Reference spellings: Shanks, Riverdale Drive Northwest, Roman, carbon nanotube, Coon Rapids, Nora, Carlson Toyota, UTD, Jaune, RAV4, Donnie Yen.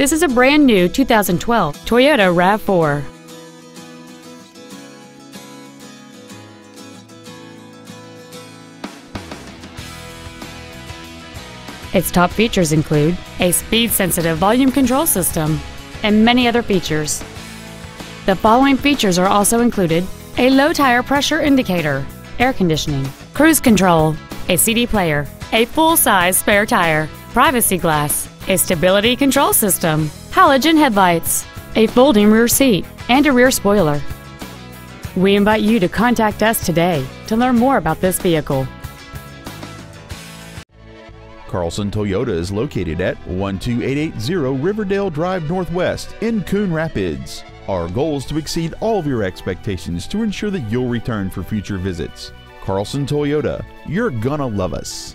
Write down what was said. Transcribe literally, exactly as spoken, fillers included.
This is a brand new two thousand twelve Toyota RAV four. Its top features include a speed-sensitive volume control system and many other features. The following features are also included: a low tire pressure indicator, air conditioning, cruise control, a C D player, a full-size spare tire, privacy glass, a stability control system, halogen headlights, a folding rear seat, and a rear spoiler. We invite you to contact us today to learn more about this vehicle. Carlson Toyota is located at one two eight eight zero Riverdale Drive Northwest in Coon Rapids. Our goal is to exceed all of your expectations to ensure that you'll return for future visits. Carlson Toyota, you're gonna love us.